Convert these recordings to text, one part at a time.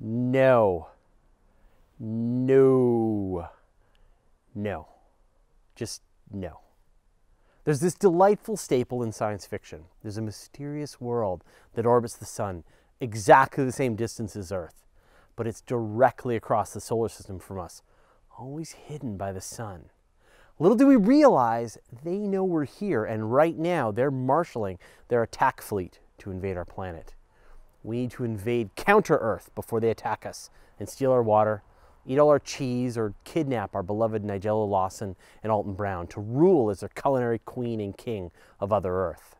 No. No. No. Just no. There's this delightful staple in science fiction. There's a mysterious world that orbits the sun exactly the same distance as Earth, but it's directly across the solar system from us, always hidden by the sun. Little do we realize they know we're here, and right now they're marshaling their attack fleet to invade our planet. We need to invade counter-Earth before they attack us and steal our water, eat all our cheese, or kidnap our beloved Nigella Lawson and Alton Brown to rule as their culinary queen and king of other Earth.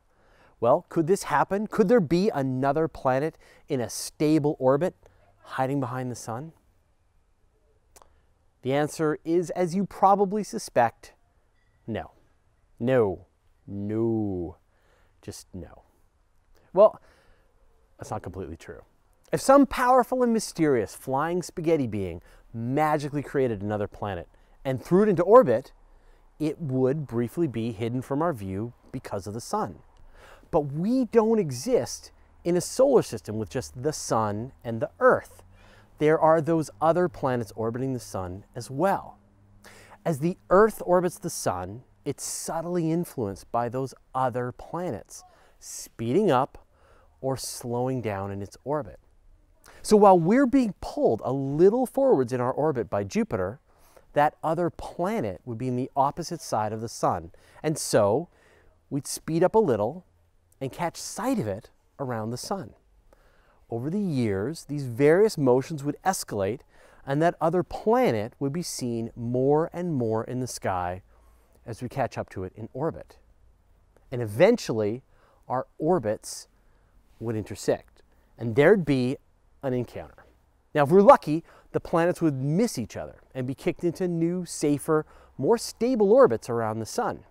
Well, could this happen? Could there be another planet in a stable orbit hiding behind the sun? The answer is, as you probably suspect, no. No. No. Just no. Well, that's not completely true. If some powerful and mysterious flying spaghetti being magically created another planet and threw it into orbit, it would briefly be hidden from our view because of the sun. But we don't exist in a solar system with just the sun and the Earth. There are those other planets orbiting the sun as well. As the Earth orbits the sun, it's subtly influenced by those other planets, speeding up or slowing down in its orbit. So while we're being pulled a little forwards in our orbit by Jupiter, that other planet would be in the opposite side of the sun, and so we'd speed up a little and catch sight of it around the sun. Over the years, these various motions would escalate, and that other planet would be seen more and more in the sky as we catch up to it in orbit. And eventually, our orbits would intersect, and there'd be an encounter. Now, if we're lucky, the planets would miss each other and be kicked into new, safer, more stable orbits around the sun.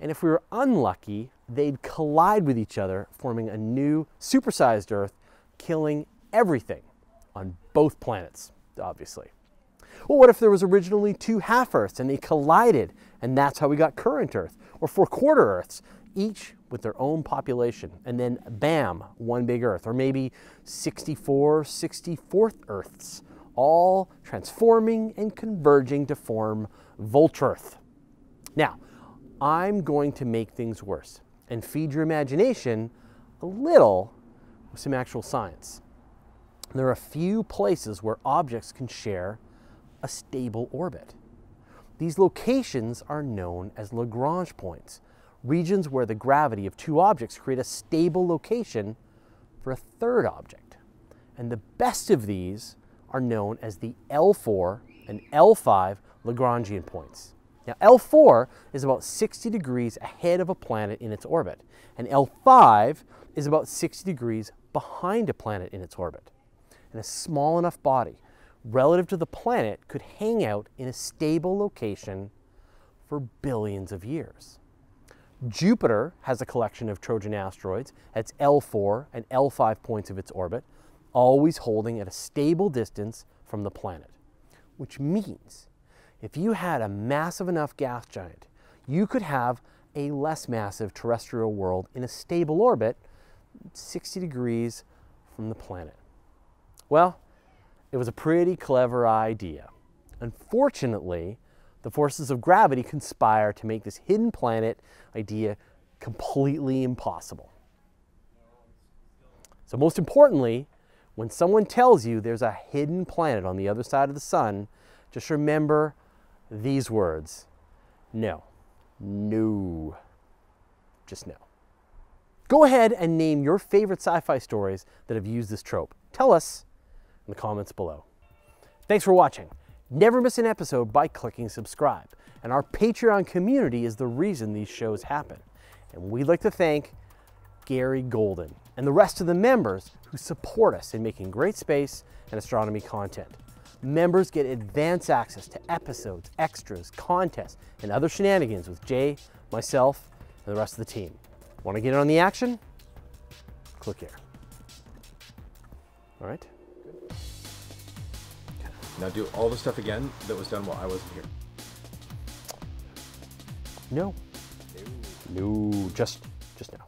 And if we were unlucky, they'd collide with each other, forming a new, supersized Earth, killing everything on both planets, obviously. Well, what if there was originally two half-Earths and they collided, and that's how we got current Earth, or four quarter-Earths, each with their own population, and then bam, one big Earth, or maybe 64 64th Earths, all transforming and converging to form Volt'Earth. Now, I'm going to make things worse and feed your imagination a little with some actual science. There are a few places where objects can share a stable orbit. These locations are known as Lagrangian points, regions where the gravity of two objects create a stable location for a third object. And the best of these are known as the L4 and L5 Lagrangian points. Now, L4 is about 60 degrees ahead of a planet in its orbit, and L5 is about 60 degrees behind a planet in its orbit. And a small enough body, relative to the planet, could hang out in a stable location for billions of years. Jupiter has a collection of Trojan asteroids at its L4 and L5 points of its orbit, always holding at a stable distance from the planet, which means if you had a massive enough gas giant, you could have a less massive terrestrial world in a stable orbit 60 degrees from the planet. Well, it was a pretty clever idea. Unfortunately, the forces of gravity conspire to make this hidden planet idea completely impossible. So most importantly, when someone tells you there's a hidden planet on the other side of the sun, just remember these words: no, no, just no. Go ahead and name your favorite sci-fi stories that have used this trope. Tell us in the comments below. Thanks for watching. Never miss an episode by clicking subscribe. And our Patreon community is the reason these shows happen. And we'd like to thank Gary Golden and the rest of the members who support us in making great space and astronomy content. Members get advanced access to episodes, extras, contests, and other shenanigans with Jay, myself, and the rest of the team. Want to get in on the action? Click here. All right. Now do all the stuff again that was done while I wasn't here. No. No, just no.